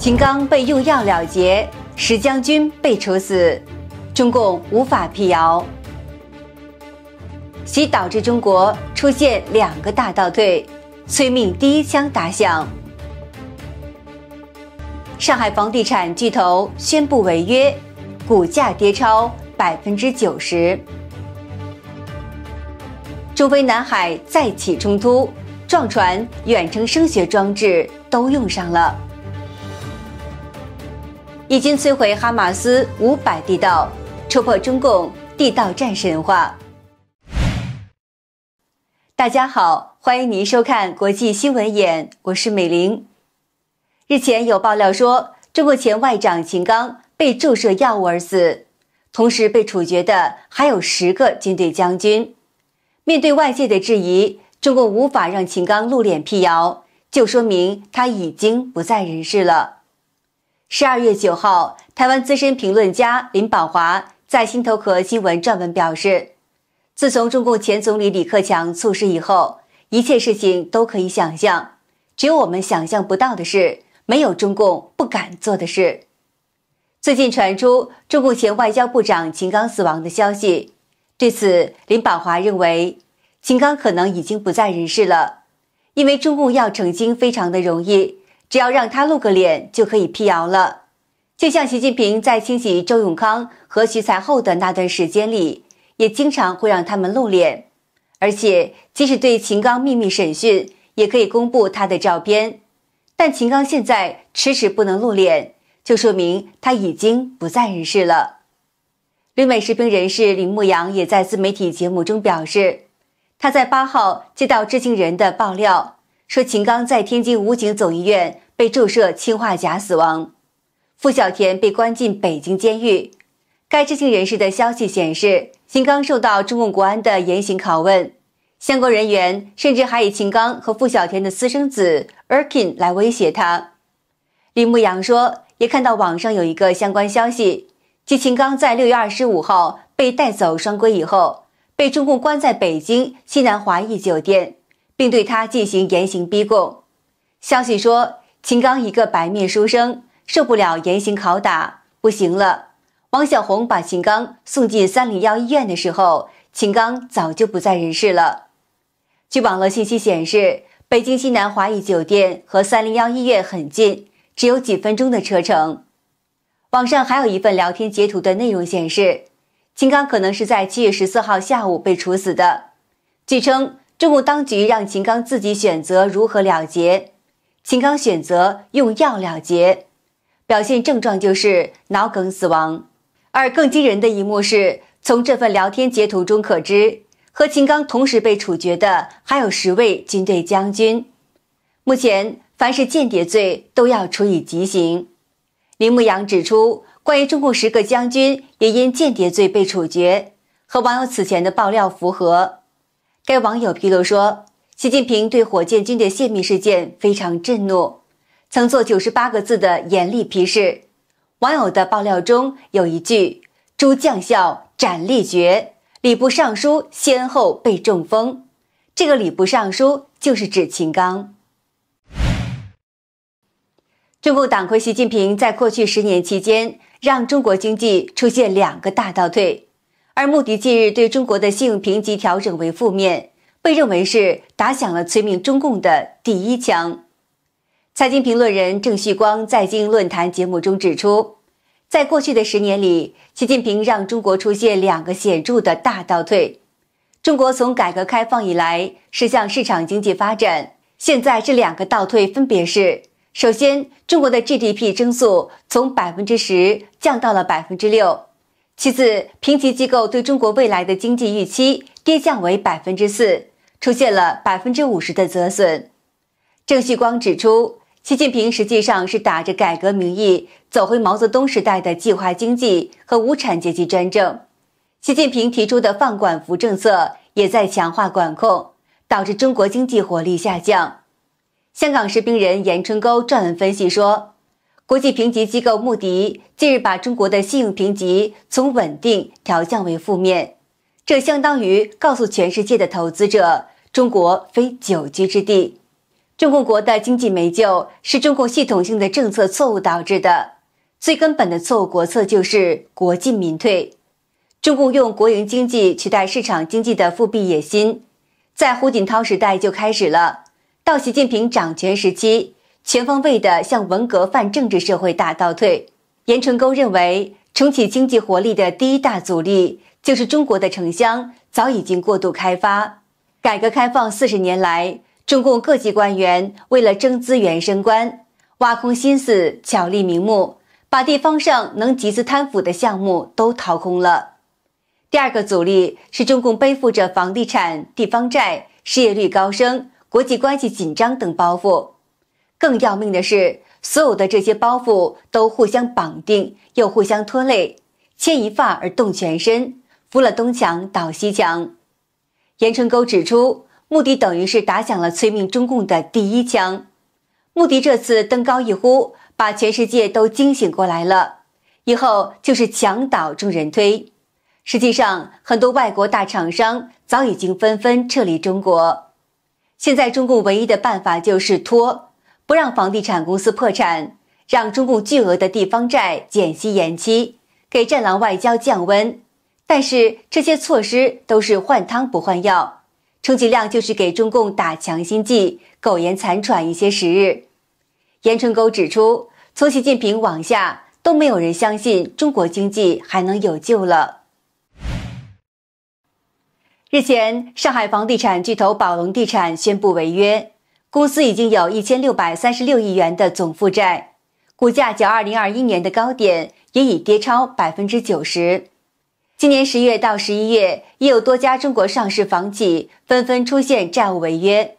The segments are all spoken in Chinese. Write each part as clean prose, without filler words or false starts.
秦刚被用药了结，石将军被处死，中共无法辟谣。其导致中国出现2个大倒退，催命第一枪打响。上海房地产巨头宣布违约，股价跌超90%。中非南海再起冲突，撞船远程声学装置都用上了。以军摧毁哈马斯500地道，戳破中共地道战神话。大家好，欢迎您收看国际新闻眼，我是美玲。日前有爆料说，中国前外长秦刚被注射药物而死，同时被处决的还有10个军队将军。面对外界的质疑，中共无法让秦刚露脸辟谣，就说明他已经不在人世了。12月9号，台湾资深评论家林宝华在新头壳新闻撰文表示，自从中共前总理李克强猝逝以后，一切事情都可以想象，只有我们想象不到的是，没有中共不敢做的事。最近传出中共前外交部长秦刚死亡的消息，对此林宝华认为，秦刚可能已经不在人世了，因为中共要澄清非常的容易，只要让他露个脸就可以辟谣了。就像习近平在清洗周永康和徐才厚的那段时间里，也经常会让他们露脸，而且即使对秦刚秘密审讯，也可以公布他的照片。但秦刚现在迟迟不能露脸，就说明他已经不在人世了。旅美时评人士林牧阳也在自媒体节目中表示，他在8号接到知情人的爆料，说秦刚在天津武警总医院被注射氰化钾死亡，傅小田被关进北京监狱。该知情人士的消息显示，秦刚受到中共国安的严刑拷问。相关人员甚至还以秦刚和傅小田的私生子 Erkin 来威胁他。林牧阳说，也看到网上有一个相关消息，即秦刚在6月25号被带走双规以后，被中共关在北京西南华谊酒店，并对他进行严刑逼供。消息说，秦刚一个白面书生受不了严刑拷打，不行了。王小红把秦刚送进301医院的时候，秦刚早就不在人世了。据网络信息显示，北京西南华谊酒店和301医院很近，只有几分钟的车程。网上还有一份聊天截图的内容显示，秦刚可能是在7月14号下午被处死的。据称，中共当局让秦刚自己选择如何了结，秦刚选择用药了结，表现症状就是脑梗死亡。而更惊人的一幕是，从这份聊天截图中可知，和秦刚同时被处决的还有10位军队将军。目前凡是间谍罪都要处以极刑。林牧阳指出，关于中共10个将军也因间谍罪被处决，和网友此前的爆料符合。该网友披露说，习近平对火箭军的泄密事件非常震怒，曾做98个字的严厉批示。网友的爆料中有一句，诸将校斩立决，礼部尚书先后被中风。这个礼部尚书就是指秦刚。中共党魁习近平在过去10年期间，让中国经济出现2个大倒退，而穆迪近日对中国的信用评级调整为负面，被认为是打响了催命中共的第一枪。财经评论人郑旭光在经论坛节目中指出，在过去的10年里，习近平让中国出现2个显著的大倒退。中国从改革开放以来是向市场经济发展，现在这2个倒退分别是：首先，中国的 GDP 增速从 10% 降到了 6%； 其次，评级机构对中国未来的经济预期跌降为 4%， 出现了 50% 的折损。郑旭光指出，习近平实际上是打着改革名义走回毛泽东时代的计划经济和无产阶级专政。习近平提出的放管服政策也在强化管控，导致中国经济活力下降。香港时评人严春沟撰文分析说，国际评级机构穆迪近日把中国的信用评级从稳定调降为负面，这相当于告诉全世界的投资者，中国非久居之地。中共国的经济没救，是中共系统性的政策错误导致的。最根本的错误国策就是国进民退。中共用国营经济取代市场经济的复辟野心，在胡锦涛时代就开始了，到习近平掌权时期，全方位的向文革泛政治社会大倒退。严纯沟认为，重启经济活力的第一大阻力就是中国的城乡早已经过度开发。改革开放40年来，中共各级官员为了争资源升官，挖空心思，巧立名目，把地方上能集资贪腐的项目都掏空了。第二个阻力是中共背负着房地产、地方债、失业率高升、国际关系紧张等包袱。更要命的是，所有的这些包袱都互相绑定，又互相拖累，牵一发而动全身，扶了东墙倒西墙。严春沟指出，穆迪等于是打响了催命中共的第一枪。穆迪这次登高一呼，把全世界都惊醒过来了，以后就是墙倒众人推。实际上，很多外国大厂商早已经纷纷撤离中国。现在中共唯一的办法就是拖，不让房地产公司破产，让中共巨额的地方债减息延期，给战狼外交降温。但是这些措施都是换汤不换药，充其量就是给中共打强心剂，苟延残喘一些时日。严春沟指出，从习近平往下都没有人相信中国经济还能有救了。日前，上海房地产巨头宝龙地产宣布违约，公司已经有1636亿元的总负债，股价较2021年的高点也已跌超 90%。今年10月到11月，也有多家中国上市房企纷纷出现债务违约，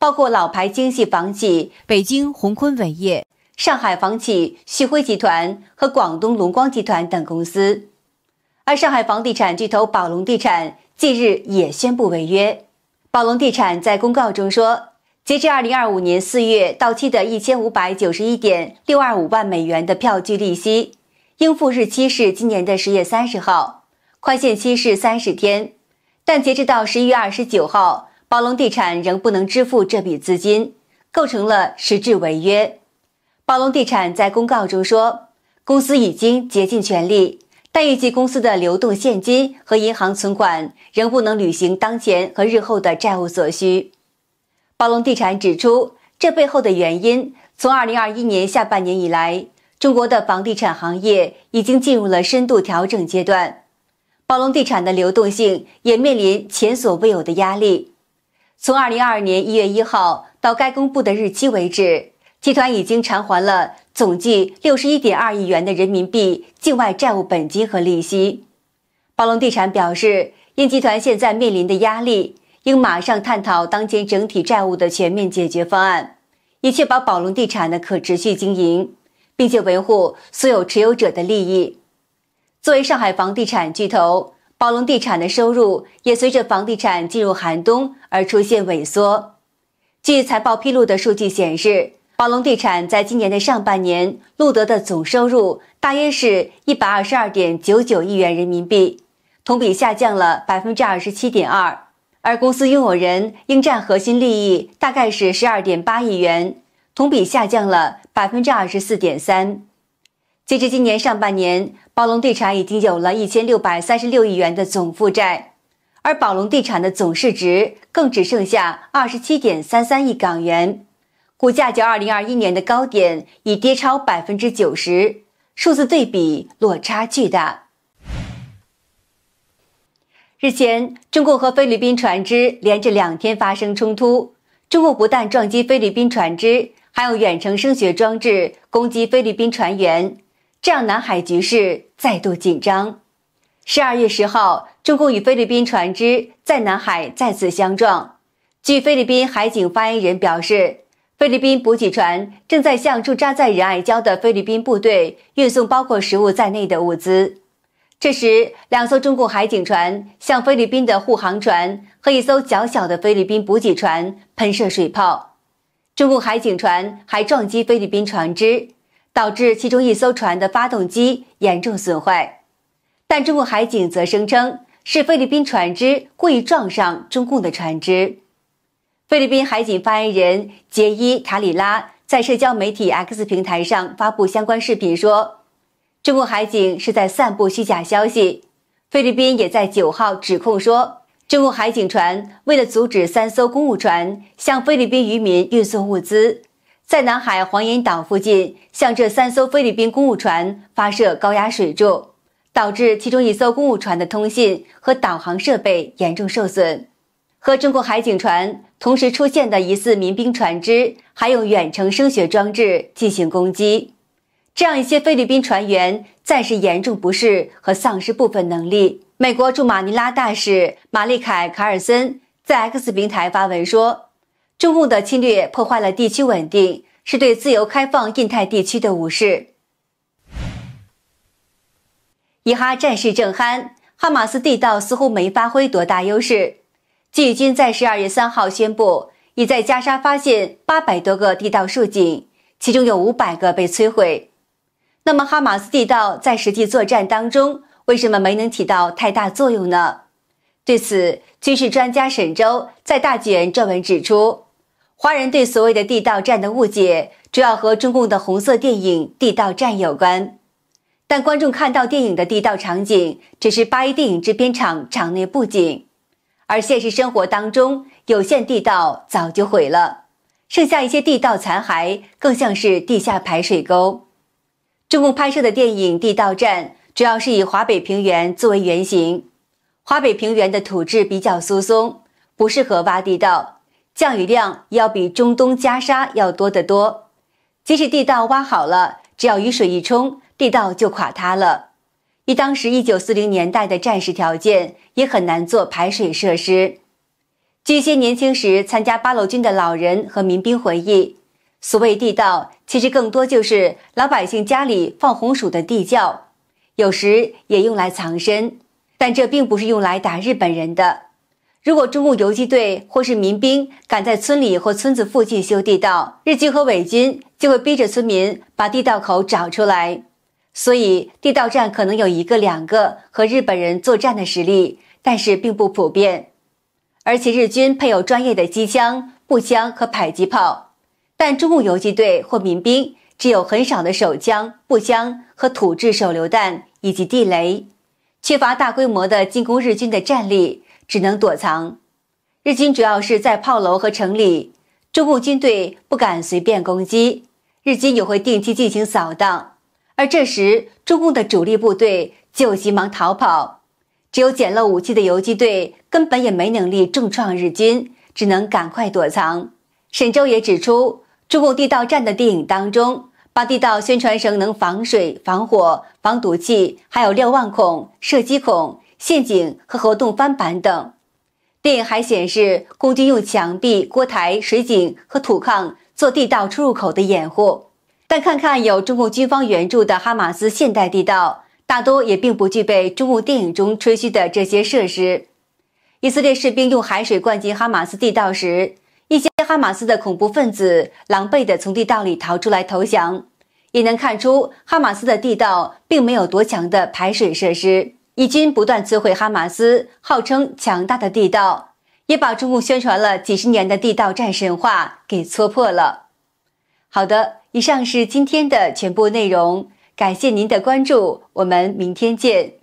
包括老牌京系房企北京宏坤伟业、上海房企旭辉集团和广东龙光集团等公司。而上海房地产巨头宝龙地产近日也宣布违约。宝龙地产在公告中说，截至2025年4月到期的 1591.625 万美元的票据利息，应付日期是今年的10月30号。宽限期是30天，但截至到11月29号，宝龙地产仍不能支付这笔资金，构成了实质违约。宝龙地产在公告中说，公司已经竭尽全力，但预计公司的流动现金和银行存款仍不能履行当前和日后的债务所需。宝龙地产指出，这背后的原因，从2021年下半年以来，中国的房地产行业已经进入了深度调整阶段。宝龙地产的流动性也面临前所未有的压力。从2022年1月1号到该公布的日期为止，集团已经偿还了总计 61.2 亿元的人民币境外债务本金和利息。宝龙地产表示，因集团现在面临的压力，应马上探讨当前整体债务的全面解决方案，以确保宝龙地产的可持续经营，并且维护所有持有者的利益。作为上海房地产巨头，宝龙地产的收入也随着房地产进入寒冬而出现萎缩。据财报披露的数据显示，宝龙地产在今年的上半年录得的总收入大约是 122.99 亿元人民币，同比下降了 27.2%， 而公司拥有人应占核心利益大概是 12.8 亿元，同比下降了 24.3%。截至今年上半年，宝龙地产已经有了1636亿元的总负债，而宝龙地产的总市值更只剩下 27.33 亿港元，股价较2021年的高点已跌超 90%， 数字对比落差巨大。日前，中共和菲律宾船只连着2天发生冲突，中共不但撞击菲律宾船只，还有远程声学装置攻击菲律宾船员，这让南海局势再度紧张。12月10号，中共与菲律宾船只在南海再次相撞。据菲律宾海警发言人表示，菲律宾补给船正在向驻扎在仁爱礁的菲律宾部队运送包括食物在内的物资。这时，2艘中共海警船向菲律宾的护航船和1艘较小的菲律宾补给船喷射水炮。中共海警船还撞击菲律宾船只，导致其中1艘船的发动机严重损坏，但中共海警则声称是菲律宾船只故意撞上中共的船只。菲律宾海警发言人杰伊·塔里拉在社交媒体 X 平台上发布相关视频说，中国海警是在散布虚假消息。菲律宾也在9号指控说，中国海警船为了阻止3艘公务船向菲律宾渔民运送物资，在南海黄岩岛附近向这3艘菲律宾公务船发射高压水柱，导致其中1艘公务船的通信和导航设备严重受损。和中国海警船同时出现的疑似民兵船只还用远程声学装置进行攻击，这样一些菲律宾船员暂时严重不适和丧失部分能力。美国驻马尼拉大使玛丽凯·卡尔森在 X 平台发文说，中共的侵略破坏了地区稳定，是对自由开放印太地区的无视。以哈战事正酣，哈马斯地道似乎没发挥多大优势。自己军在12月3号宣布，已在加沙发现800多个地道竖井，其中有500个被摧毁。那么哈马斯地道在实际作战当中为什么没能起到太大作用呢？对此，军事专家沈周在大卷撰文指出，华人对所谓的地道战的误解主要和中共的红色电影《地道战》有关。但观众看到电影的地道场景只是81电影制片厂场内布景，而现实生活当中，有限地道早就毁了，剩下一些地道残骸更像是地下排水沟。中共拍摄的电影《地道战》主要是以华北平原作为原型，华北平原的土质比较疏松，不适合挖地道，降雨量要比中东加沙要多得多。即使地道挖好了，只要雨水一冲，地道就垮塌了。以当时1940年代的战时条件，也很难做排水设施。据一些年轻时参加八路军的老人和民兵回忆，所谓地道其实更多就是老百姓家里放红薯的地窖，有时也用来藏身，但这并不是用来打日本人的。如果中共游击队或是民兵敢在村里或村子附近修地道，日军和伪军就会逼着村民把地道口找出来。所以地道战可能有1个2个和日本人作战的实例，但是并不普遍。而且日军配有专业的机枪、步枪和迫击炮，但中共游击队或民兵只有很少的手枪、步枪和土制手榴弹以及地雷，缺乏大规模的进攻日军的战力，只能躲藏。日军主要是在炮楼和城里，中共军队不敢随便攻击，日军也会定期进行扫荡。而这时中共的主力部队就急忙逃跑，只有捡漏武器的游击队根本也没能力重创日军，只能赶快躲藏。沈周也指出，中共地道战的电影当中把地道宣传成能防水、防火、防毒气，还有瞭望孔、射击孔、陷阱和活动翻板等。电影还显示共军用墙壁、锅台、水井和土炕做地道出入口的掩护。但看看有中共军方援助的哈马斯现代地道，大多也并不具备中共电影中吹嘘的这些设施。以色列士兵用海水灌进哈马斯地道时，一些哈马斯的恐怖分子狼狈地从地道里逃出来投降，也能看出哈马斯的地道并没有多强的排水设施。以军不断摧毁哈马斯号称强大的地道，也把中共宣传了几十年的地道战神话给戳破了。好的，以上是今天的全部内容，感谢您的关注，我们明天见。